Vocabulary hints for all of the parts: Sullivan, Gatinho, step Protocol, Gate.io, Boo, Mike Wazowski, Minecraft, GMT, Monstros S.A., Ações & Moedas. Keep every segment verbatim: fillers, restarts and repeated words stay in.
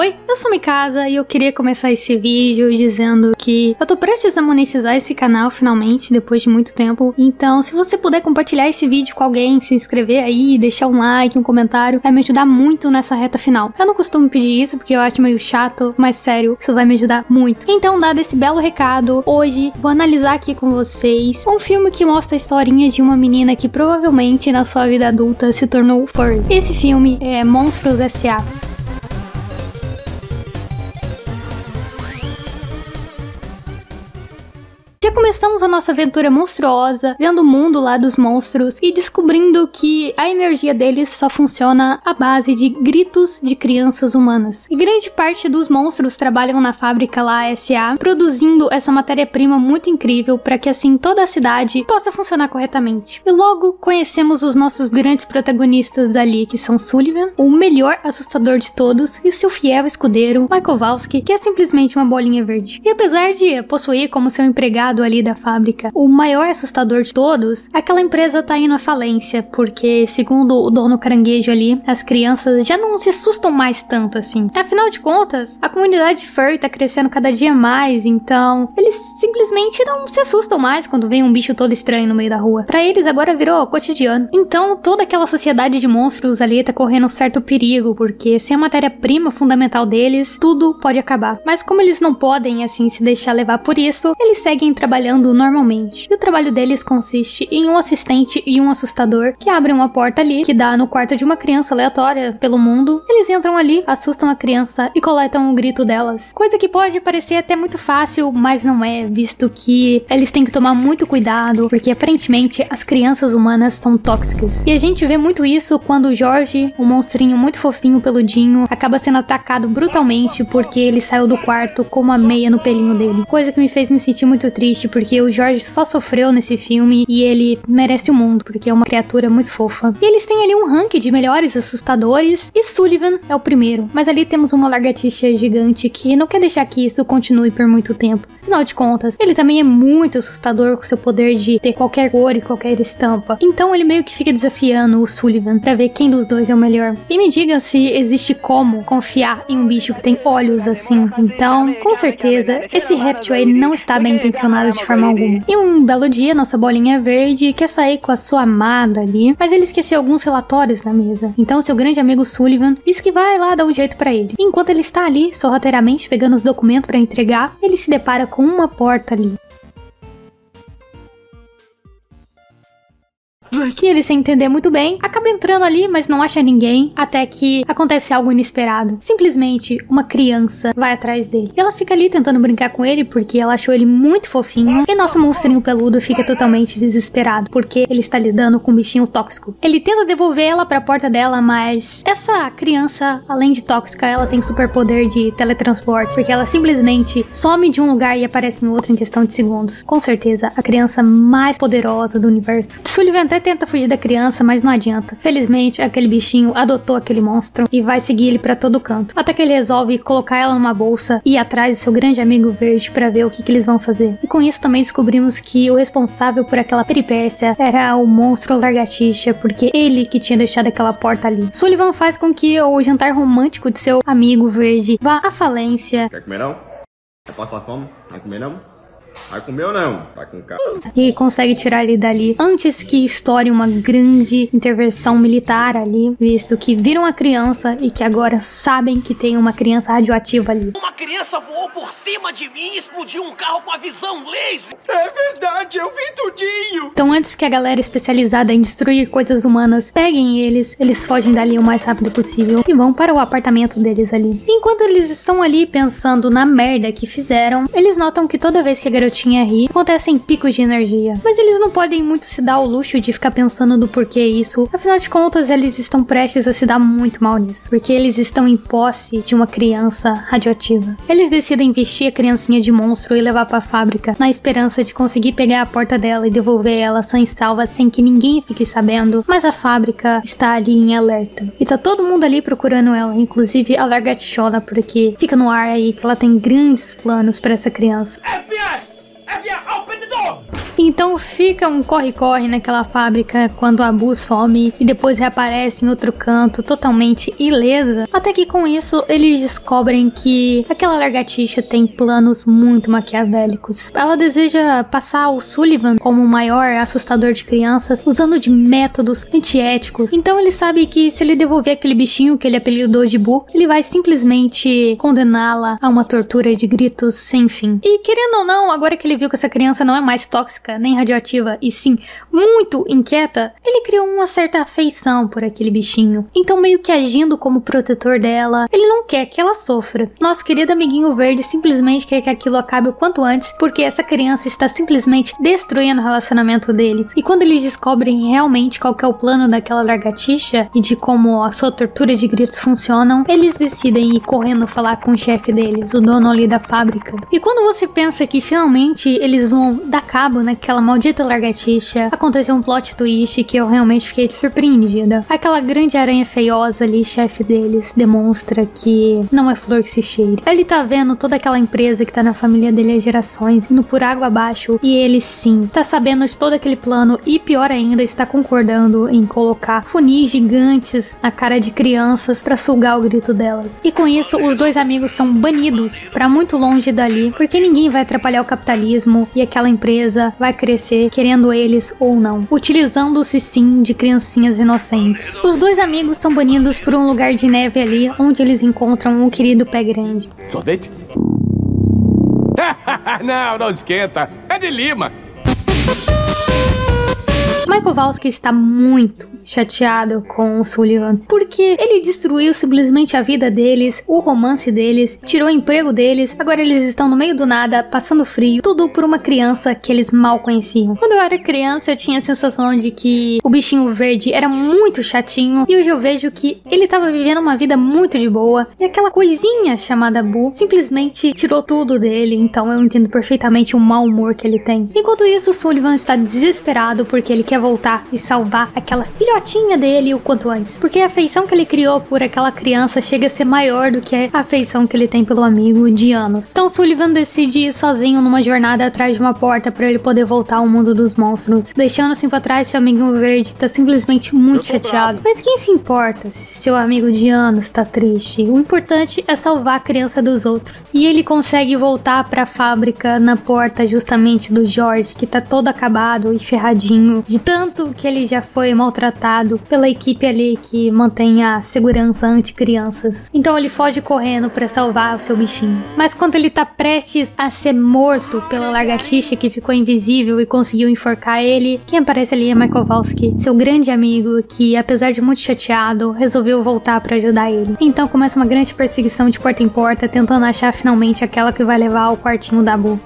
Oi, eu sou Mikasa e eu queria começar esse vídeo dizendo que eu tô prestes a monetizar esse canal finalmente, depois de muito tempo. Então, se você puder compartilhar esse vídeo com alguém, se inscrever aí, deixar um like, um comentário, vai me ajudar muito nessa reta final. Eu não costumo pedir isso porque eu acho meio chato, mas sério, isso vai me ajudar muito. Então, dado esse belo recado, hoje vou analisar aqui com vocês um filme que mostra a historinha de uma menina que provavelmente na sua vida adulta se tornou furry. Esse filme é Monstros S A Já começamos a nossa aventura monstruosa, vendo o mundo lá dos monstros e descobrindo que a energia deles só funciona à base de gritos de crianças humanas. E grande parte dos monstros trabalham na fábrica lá S A, produzindo essa matéria-prima muito incrível para que assim toda a cidade possa funcionar corretamente. E logo conhecemos os nossos grandes protagonistas dali, que são Sullivan, o melhor assustador de todos, e seu fiel escudeiro, Mike Wazowski, que é simplesmente uma bolinha verde. E apesar de possuir como seu empregado ali da fábrica, o maior assustador de todos, aquela empresa tá indo à falência, porque segundo o dono caranguejo ali, as crianças já não se assustam mais tanto assim. Afinal de contas, a comunidade furry tá crescendo cada dia mais, então eles simplesmente não se assustam mais quando vem um bicho todo estranho no meio da rua. Pra eles agora virou cotidiano. Então toda aquela sociedade de monstros ali tá correndo um certo perigo, porque sem a matéria-prima fundamental deles, tudo pode acabar. Mas como eles não podem assim se deixar levar por isso, eles seguem trabalhando trabalhando normalmente. E o trabalho deles consiste em um assistente e um assustador que abrem uma porta ali, que dá no quarto de uma criança aleatória pelo mundo. Eles entram ali, assustam a criança e coletam o grito delas. Coisa que pode parecer até muito fácil, mas não é, visto que eles têm que tomar muito cuidado, porque aparentemente as crianças humanas são tóxicas. E a gente vê muito isso quando o Jorge, um monstrinho muito fofinho peludinho, acaba sendo atacado brutalmente porque ele saiu do quarto com uma meia no pelinho dele. Coisa que me fez me sentir muito triste, porque o Jorge só sofreu nesse filme e ele merece o mundo, porque é uma criatura muito fofa. E eles têm ali um ranking de melhores assustadores e Sullivan é o primeiro, mas ali temos uma lagartixa gigante que não quer deixar que isso continue por muito tempo. Afinal de contas, ele também é muito assustador com seu poder de ter qualquer cor e qualquer estampa, então ele meio que fica desafiando o Sullivan pra ver quem dos dois é o melhor. E me diga se existe como confiar em um bicho que tem olhos assim. Então, com certeza, esse réptil aí não está bem intencionado de forma alguma. E um belo dia, nossa bolinha verde quer sair com a sua amada ali, mas ele esqueceu alguns relatórios na mesa. Então seu grande amigo Sullivan diz que vai lá dar um jeito pra ele. E enquanto ele está ali, sorrateiramente pegando os documentos pra entregar, ele se depara com uma porta ali. Que ele, sem entender muito bem, acaba entrando ali, mas não acha ninguém, até que acontece algo inesperado. Simplesmente, uma criança vai atrás dele. E ela fica ali tentando brincar com ele, porque ela achou ele muito fofinho, e nosso monstrinho peludo fica totalmente desesperado, porque ele está lidando com um bichinho tóxico. Ele tenta devolver ela pra porta dela, mas essa criança, além de tóxica, ela tem superpoder de teletransporte, porque ela simplesmente some de um lugar e aparece em outro em questão de segundos. Com certeza, a criança mais poderosa do universo. Sullivan até tenta fugir da criança, mas não adianta. Felizmente, aquele bichinho adotou aquele monstro e vai seguir ele pra todo canto, até que ele resolve colocar ela numa bolsa e ir atrás de seu grande amigo verde pra ver o que, que eles vão fazer. E com isso também descobrimos que o responsável por aquela peripécia era o monstro lagartixa, porque ele que tinha deixado aquela porta ali. Sullivan faz com que o jantar romântico de seu amigo verde vá à falência. Quer comer não? Quer passar fome? Quer comer não? Vai com o meu não, vai com o carro. E consegue tirar ele dali antes que estoure uma grande intervenção militar ali, visto que viram a criança e que agora sabem que tem uma criança radioativa ali. Uma criança voou por cima de mim e explodiu um carro com a visão laser. É verdade, eu vi tudinho. Então antes que a galera especializada em destruir coisas humanas peguem eles, eles fogem dali o mais rápido possível e vão para o apartamento deles ali. Enquanto eles estão ali pensando na merda que fizeram, eles notam que toda vez que a garotinha ri, acontecem picos de energia. Mas eles não podem muito se dar o luxo de ficar pensando do porquê isso. Afinal de contas, eles estão prestes a se dar muito mal nisso, porque eles estão em posse de uma criança radioativa. Eles decidem vestir a criancinha de monstro e levar pra fábrica, na esperança de conseguir pegar a porta dela e devolver ela sã e salva sem que ninguém fique sabendo. Mas a fábrica está ali em alerta. E tá todo mundo ali procurando ela, inclusive a lagartixona, porque fica no ar aí que ela tem grandes planos pra essa criança. F B I! F B I! Open the door! Então fica um corre-corre naquela fábrica quando a Boo some e depois reaparece em outro canto totalmente ilesa. Até que com isso eles descobrem que aquela lagartixa tem planos muito maquiavélicos. Ela deseja passar o Sullivan como o maior assustador de crianças usando de métodos antiéticos. Então ele sabe que se ele devolver aquele bichinho que ele apelidou de Boo, ele vai simplesmente condená-la a uma tortura de gritos sem fim. E querendo ou não, agora que ele viu que essa criança não é mais tóxica nem radioativa e sim muito inquieta, ele criou uma certa afeição por aquele bichinho. Então meio que agindo como protetor dela, ele não quer que ela sofra. Nosso querido amiguinho verde simplesmente quer que aquilo acabe o quanto antes, porque essa criança está simplesmente destruindo o relacionamento deles. E quando eles descobrem realmente qual que é o plano daquela lagartixa e de como a sua tortura de gritos funcionam, eles decidem ir correndo falar com o chefe deles, o dono ali da fábrica. E quando você pensa que finalmente eles vão dar cabo naquela maldita lagartixa, aconteceu um plot twist que eu realmente fiquei surpreendida. Aquela grande aranha feiosa ali, chefe deles, demonstra que não é flor que se cheire. Ele tá vendo toda aquela empresa que tá na família dele há gerações, indo por água abaixo, e ele sim, tá sabendo de todo aquele plano e pior ainda, está concordando em colocar funis gigantes na cara de crianças pra sugar o grito delas. E com isso, os dois amigos são banidos pra muito longe dali, porque ninguém vai atrapalhar o capitalismo e aquela empresa vai crescer, querendo eles ou não, utilizando-se sim de criancinhas inocentes. Os dois amigos são banidos por um lugar de neve ali, onde eles encontram um querido pé grande. Sorvete? Não, não esquenta, é de lima. Mike Wazowski está muito chateado com o Sullivan, porque ele destruiu simplesmente a vida deles, o romance deles, tirou o emprego deles, agora eles estão no meio do nada, passando frio, tudo por uma criança que eles mal conheciam. Quando eu era criança, eu tinha a sensação de que o bichinho verde era muito chatinho, e hoje eu vejo que ele estava vivendo uma vida muito de boa, e aquela coisinha chamada Boo simplesmente tirou tudo dele, então eu entendo perfeitamente o mau humor que ele tem. Enquanto isso, o Sullivan está desesperado porque ele quer voltar e salvar aquela filha tinha dele o quanto antes, porque a afeição que ele criou por aquela criança chega a ser maior do que a afeição que ele tem pelo amigo de anos. Então Sullivan decide ir sozinho numa jornada atrás de uma porta para ele poder voltar ao mundo dos monstros, deixando assim pra trás seu amiguinho verde que tá simplesmente muito chateado. Mas quem se importa se seu amigo de anos tá triste? O importante é salvar a criança dos outros. E ele consegue voltar pra fábrica na porta justamente do George, que tá todo acabado e ferradinho, de tanto que ele já foi maltratado pela equipe ali que mantém a segurança anti-crianças. Então ele foge correndo para salvar o seu bichinho. Mas quando ele tá prestes a ser morto pela lagartixa que ficou invisível e conseguiu enforcar ele, quem aparece ali é Mike Wazowski, seu grande amigo que, apesar de muito chateado, resolveu voltar para ajudar ele. Então começa uma grande perseguição de porta em porta, tentando achar finalmente aquela que vai levar ao quartinho da Boo.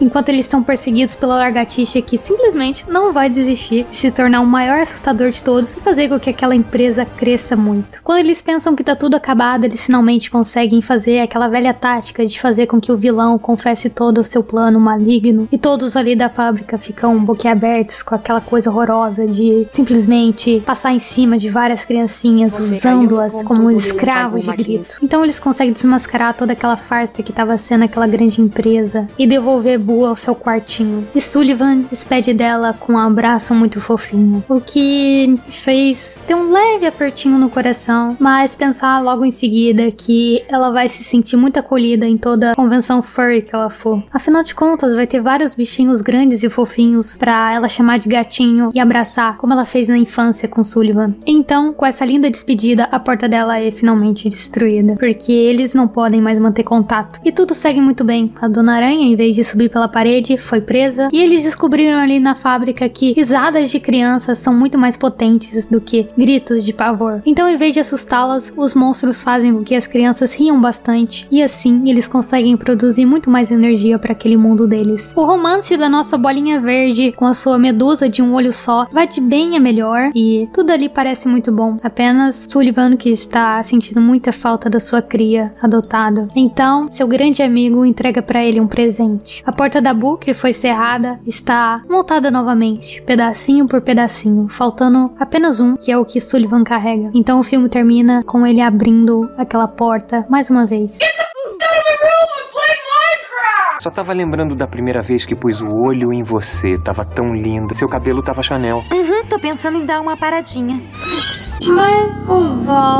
Enquanto eles são perseguidos pela lagartixa que simplesmente não vai desistir de se tornar o maior assustador de todos e fazer com que aquela empresa cresça muito. Quando eles pensam que tá tudo acabado, eles finalmente conseguem fazer aquela velha tática de fazer com que o vilão confesse todo o seu plano maligno e todos ali da fábrica ficam boquiabertos com aquela coisa horrorosa de simplesmente passar em cima de várias criancinhas, usando-as como escravos de grito. Então eles conseguem desmascarar toda aquela farsa que tava sendo aquela grande empresa e devolver Boo ao seu quartinho. E Sullivan despede dela com um abraço muito fofinho, o que me fez ter um leve apertinho no coração, mas pensar logo em seguida que ela vai se sentir muito acolhida em toda convenção furry que ela for. Afinal de contas, vai ter vários bichinhos grandes e fofinhos pra ela chamar de gatinho e abraçar, como ela fez na infância com Sullivan. Então, com essa linda despedida, a porta dela é finalmente destruída, porque eles não podem mais manter contato. E tudo segue muito bem. A Dona Aranha, em vez de subir pela parede, foi presa, e eles descobriram ali na fábrica que risadas de crianças são muito mais potentes do que gritos de pavor. Então, em vez de assustá-las, os monstros fazem com que as crianças riam bastante, e assim eles conseguem produzir muito mais energia para aquele mundo deles. O romance da nossa bolinha verde com a sua medusa de um olho só vai de bem a melhor, e tudo ali parece muito bom, apenas Sullivan que está sentindo muita falta da sua cria adotada. Então, seu grande amigo entrega para ele um presente. A porta da Boo, que foi cerrada, está montada novamente, pedacinho por pedacinho, faltando apenas um, que é o que Sullivan carrega. Então o filme termina com ele abrindo aquela porta mais uma vez. Get the fuck out of my room and play Minecraft! Só tava lembrando da primeira vez que pus o olho em você. Tava tão linda. Seu cabelo tava Chanel. Uhum, tô pensando em dar uma paradinha. Michael